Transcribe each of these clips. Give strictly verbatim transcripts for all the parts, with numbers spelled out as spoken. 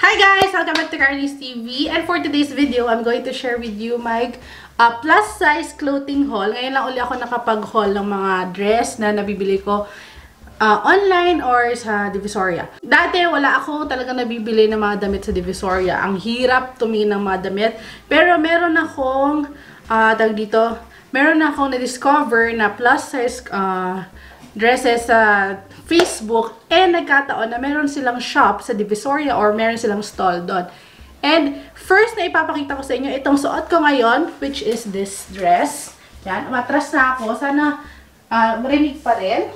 Hi guys! Welcome back to Karenliz T V. And for today's video, I'm going to share with you my uh, plus size clothing haul. Ngayon lang uli ako nakapag-haul ng mga dress na nabibili ko uh, online or sa Divisoria. Dati wala ako talaga nabibili ng mga damit sa Divisoria. Ang hirap tumingin ng mga damit. Pero meron akong, uh, tag dito, meron akong na-discover na plus size uh, dresses sa uh, Facebook, and nagkataon na meron silang shop sa Divisoria or meron silang stall doon. And first na ipapakita ko sa inyo, itong suot ko ngayon, which is this dress. Yan, matras na ako. Sana uh, marinig pa rin.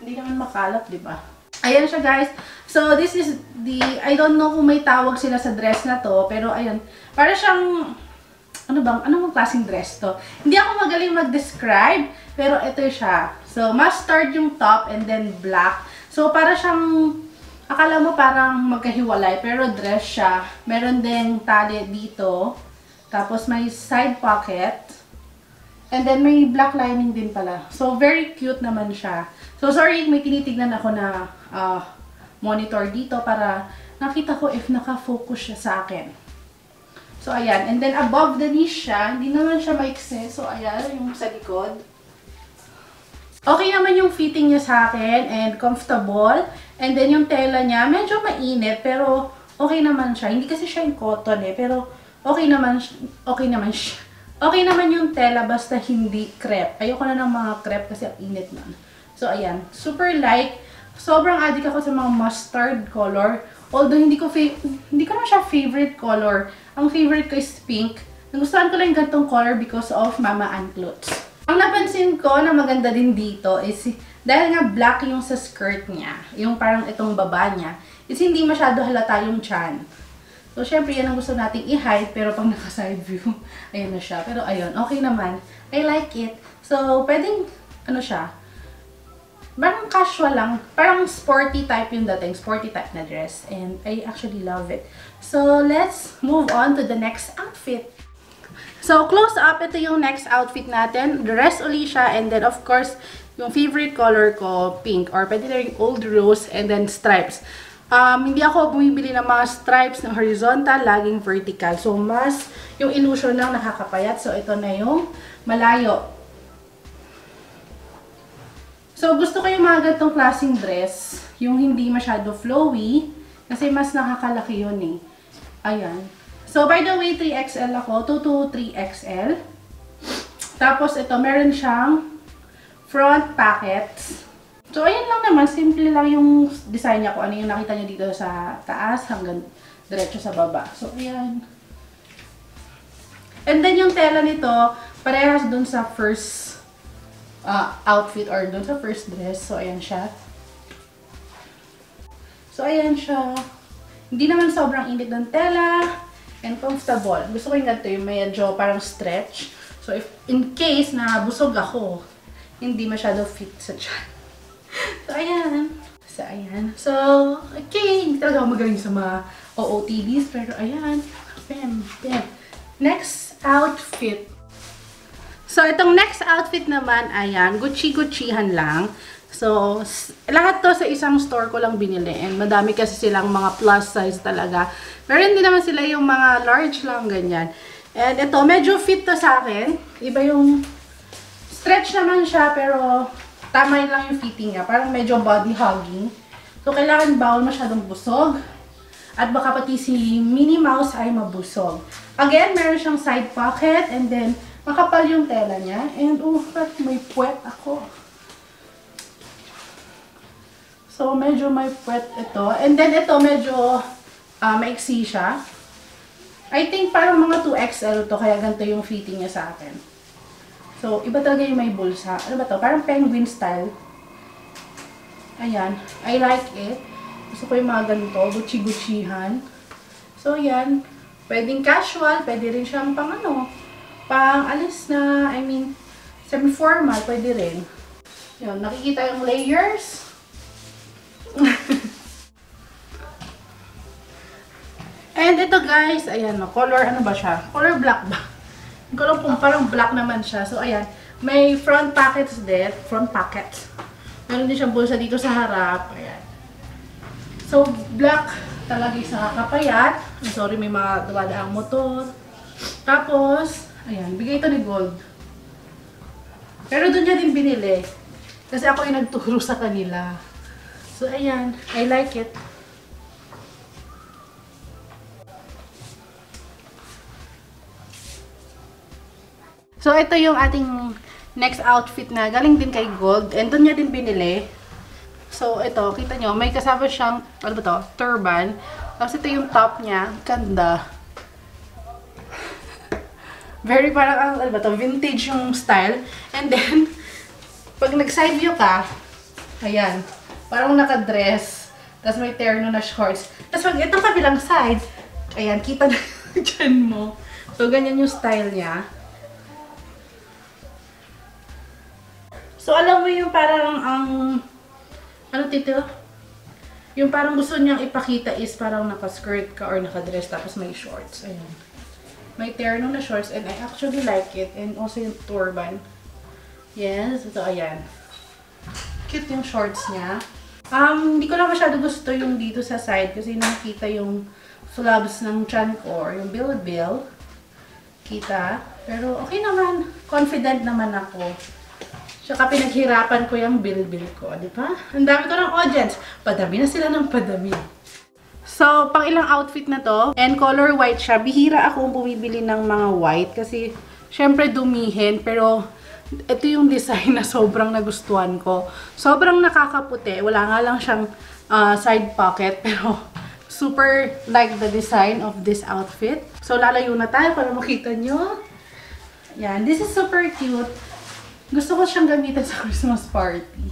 Hindi naman makalat, di ba? Ayan siya, guys. So, this is the, I don't know kung may tawag sila sa dress na to, pero ayan, para siyang, ano bang, anong klaseng dress to? Hindi ako magaling mag-describe, pero ito siya. So, mustard yung top and then black. So, para siyang, akala mo parang magkahiwalay, pero dress siya. Meron ding tali dito. Tapos, may side pocket. And then, may black lining din pala. So, very cute naman siya. So, sorry, may tinitignan ako na uh, monitor dito para nakita ko if naka-focus siya sa akin. So, ayan. And then, above the knee siya. Hindi naman siya maikse. So, ayan, yung sa likod. Okay naman yung fitting niya sa akin and comfortable. And then yung tela niya, medyo mainit pero okay naman siya. Hindi kasi siya yung cotton eh, pero okay naman, okay naman siya. Okay naman yung tela basta hindi crepe. Ayoko na ng mga crepe kasi ang init na. So ayan, super light. Sobrang addict ako sa mga mustard color. Although hindi ko hindi ko naman siya favorite color. Ang favorite ko is pink. Nagustuhan ko lang yung gantong color because of Mama Anclots. Ang napansin ko na maganda din dito is dahil nga black yung sa skirt niya, yung parang itong baba niya, is hindi masyado halata yung chan. So, syempre, yan ang gusto nating i-hide, pero pag naka-side view, ayun na siya. Pero ayun, okay naman. I like it. So, pwedeng, ano siya, parang casual lang, parang sporty type yung dating, sporty type na dress. And I actually love it. So, let's move on to the next outfit. So, close up, ito yung next outfit natin. Dress uli siya, and then of course, yung favorite color ko, pink. Or pwede na rin old rose, and then stripes. Um, hindi ako bumibili ng mga stripes na horizontal, laging vertical. So, mas yung illusion lang nakakapayat. So, ito na yung malayo. So, gusto ko yung mga gantong klaseng dress. Yung hindi masyado flowy, kasi mas nakakalaki yun eh. Ayan. So, by the way, three X L ako. two to three X L. Tapos, ito, meron siyang front pockets. So, ayan lang naman. Simple lang yung design niya ko. Ano yung nakita niyo dito sa taas hanggang diretso sa baba. So, ayan. And then, yung tela nito, parehas dun sa first uh, outfit or dun sa first dress. So, ayan siya. So, ayan siya. Hindi naman sobrang init ng tela. And comfortable. Gusto ko yung ganito yung medyo parang stretch. So, if in case na busog ako, hindi masyado fit sa tiyan. So, ayan. So, ayan. So, okay. Hindi talaga ako magaling sa mga O O T Ds. Pero, ayan. Bam, bam. Next outfit. So, itong next outfit naman, ayan. Gucci Guccihan lang. So, lahat to sa isang store ko lang binili. And madami kasi silang mga plus size talaga. Pero hindi naman sila yung mga large lang, ganyan. And ito, medyo fit to sa akin. Iba yung stretch naman siya, pero tama lang yung fitting niya. Parang medyo body hugging. So, kailangan bawal masyadong busog. At baka pati si Minnie Mouse ay mabusog. Again, meron siyang side pocket. And then, makapal yung tela niya. And, oh, may puwet ako. So, medyo may puwet ito. And then, ito medyo uh, maiksi siya. I think parang mga two X L to, kaya ganito yung fitting niya sa akin. So, iba talaga yung may bulsa. Ano ba to? Parang penguin style. Ayan. I like it. Gusto ko yung mga ganito. Gucci Guccihan. So, yan. Pwedeng casual. Pwede rin siyang pang ano. Pang alis na, I mean, semi-formal. Pwede rin. Yan. Nakikita yung layers. And ito guys, ayan, color, ano ba siya? Color black ba? Hindi ko alam kung parang black naman siya. So, ayan, may front pockets din. Front pockets. Meron din siyang bulsa dito sa harap. Ayan. So, black talaga sa kakapayat. I'm sorry, may mga dumadaang motor. Tapos, ayan, bigay ito ni Gold. Pero doon niya din binili. Kasi ako yung nagturo sa kanila. So, ayan, I like it. So, ito yung ating next outfit na galing din kay Gold. And doon niya din binili. So, ito, kita nyo, may kasama siyang, ano ba to, turban. Tapos ito yung top niya. Ganda. Very parang, ano ba to, vintage yung style. And then, pag nag-side view ka, ayan, parang naka-dress. Tapos may terno na shorts. Tapos pag itong kabilang side, ayan, kita na dyan mo. So, ganyan yung style niya. So, alam mo yung parang ang, ano tito? Yung parang gusto niyang ipakita is parang naka-skirt ka or naka-dress tapos may shorts. Ayan. May terno na shorts and I actually like it. And also yung turban. Yes, ito ayan. Cute yung shorts niya. Um, hindi ko lang masyado gusto yung dito sa side kasi nakita yung flabs ng chan ko or yung bilbil. Kita. Pero okay naman. Confident naman ako. Tsaka pinaghirapan ko yung bilbil ko, di ba? Ang dami ko ng audience. Padami na sila ng padami. So, pang ilang outfit na to. And color white siya. Bihira akong bumibili ng mga white kasi syempre dumihin. Pero ito yung design na sobrang nagustuhan ko. Sobrang nakakaputi. Wala nga lang siyang uh, side pocket. Pero super like the design of this outfit. So, lalayo na tayo para makita nyo. Yan. This is super cute. Gusto ko siyang gamitin sa Christmas party.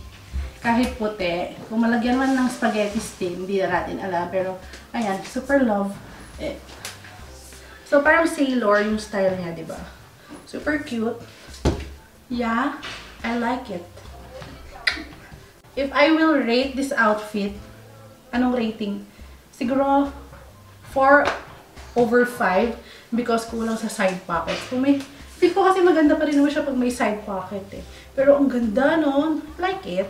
Kahit puti. Kung malagyan man ng spaghetti stain, hindi na natin alam. Pero, ayan, super love it. So, parang sailor yung style niya, diba? Super cute. Yeah, I like it. If I will rate this outfit, anong rating? Siguro, four over five because kulang sa side pockets. Kung may Hindi ko kasi maganda pa rin naman siya pag may side pocket eh. Pero ang ganda nun. Like it.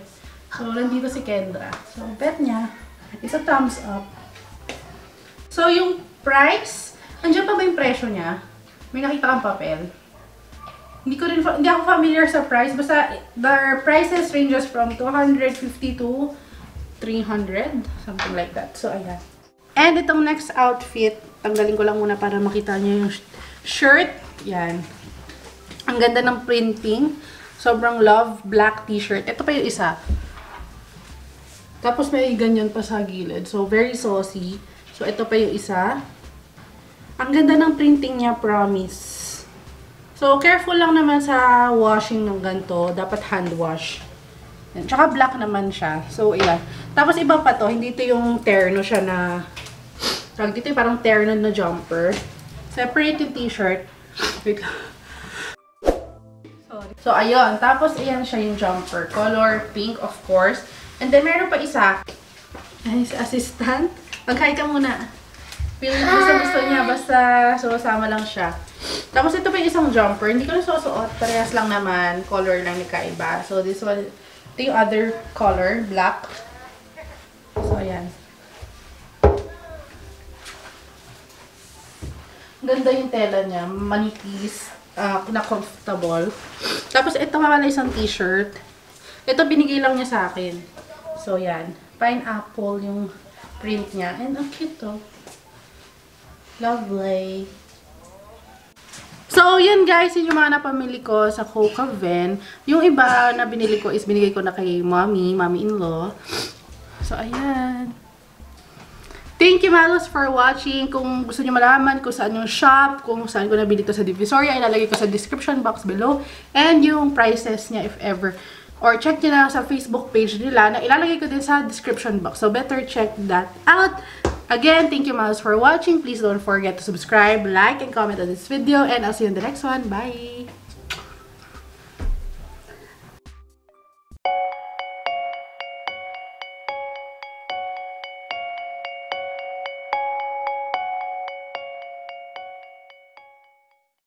So, nandito si Kendra. So, bet niya. It's a thumbs up. So, yung price. Andiyan pa ba yung presyo niya? May nakita kang papel. Hindi ko rin, hindi ako familiar sa price. Basta, the prices ranges from two hundred fifty to three hundred. Something like that. So, ayan. And itong next outfit. Tanggalin ko lang muna para makita niyo yung shirt. Yan. Ang ganda ng printing. Sobrang love. Black t-shirt. Ito pa yung isa. Tapos may ganyan pa sa gilid. So, very saucy. So, ito pa yung isa. Ang ganda ng printing niya. Promise. So, careful lang naman sa washing ng ganito. Dapat hand wash. Yan. Tsaka black naman siya. So, iyan. Tapos iba pa to. Hindi ito yung terno siya na... Dito yung parang terno na jumper. Separate yung t-shirt. Wait lang. So, ayun. Tapos, ayan siya yung jumper. Color pink, of course. And then, meron pa isa. Ay, si assistant. Mag-hi ka muna. Feeling ko sa gusto niya. Basta, sumasama lang siya. Tapos, ito pa yung isang jumper. Hindi ko na susuot. Parehas lang naman. Color lang ni kaiba. So, this one. Ito yung other color. Black. So, ayan. Ganda yung tela niya. Manipis. Uh, na comfortable. Tapos, ito pala isang t-shirt. Ito, binigay lang niya sa akin. So, yan. Pineapple yung print niya. And, ang cute to. Lovely. So, yun guys. Yun yung mga napamili ko sa Cocaven. Yung iba na binili ko is binigay ko na kay mommy, mommy-in-law. So, ayan. Thank you, Malos, for watching. Kung gusto niyo malaman kung saan yung shop, kung saan ko nabili ito sa Divisoria, ilalagay ko sa description box below. And yung prices niya, if ever. Or check niyo na sa Facebook page nila na ilalagay ko din sa description box. So, better check that out. Again, thank you, Malos, for watching. Please don't forget to subscribe, like, and comment on this video. And I'll see you in the next one. Bye!